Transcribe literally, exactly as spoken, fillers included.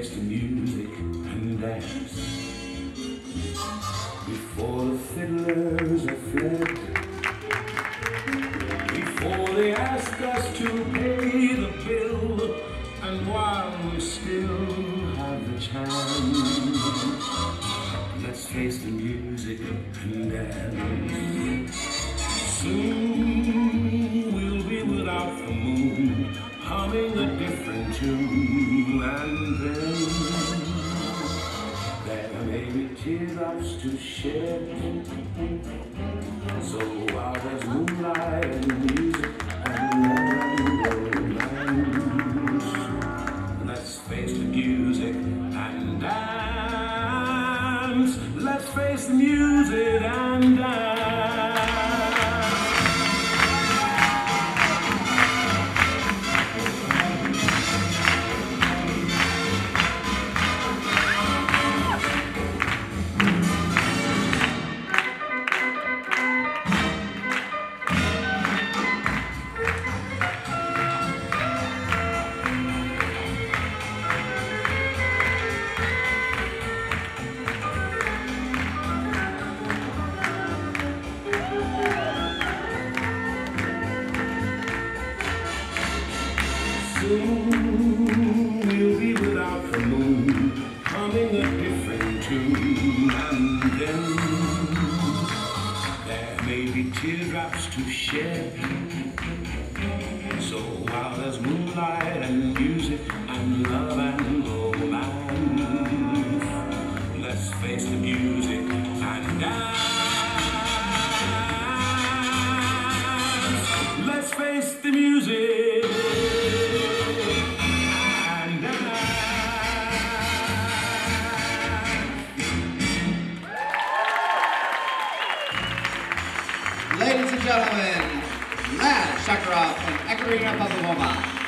plays the music and dance. Before the fiddlers are fled, before they ask us to pay the bill, and while we still have the chance, let's face the music and dance. Soon we'll be without the moon, humming a different tune, and then there may be teardrops to shed. So while there's moonlight and music and dance, let's face the music and dance. Let's face the music and dance. Soon we'll be without the moon, humming a different tune, and then there may be teardrops to shed. So while there's moonlight and music and love and romance, let's face the music and dance. Let's face the music. Ladies and gentlemen, Vlad Shakhov and Ekaterina Popova.